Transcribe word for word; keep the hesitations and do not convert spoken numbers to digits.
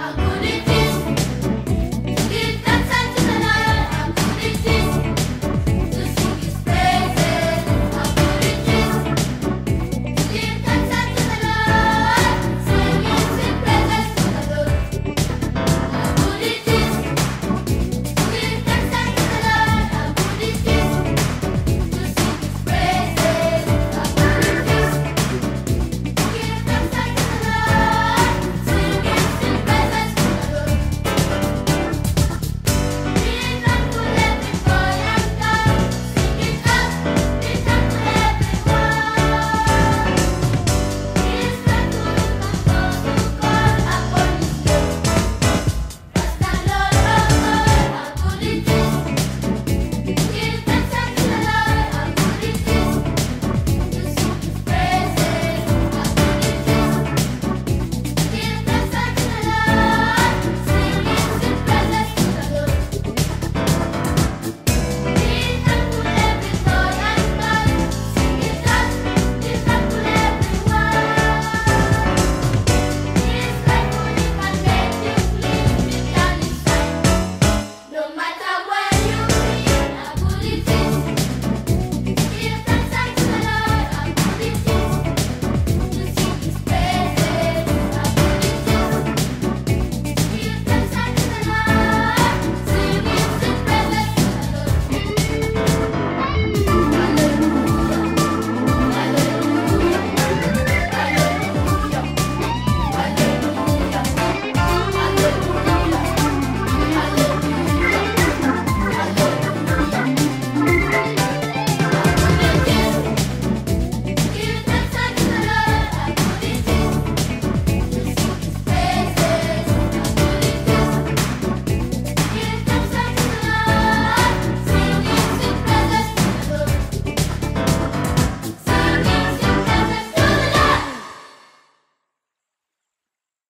I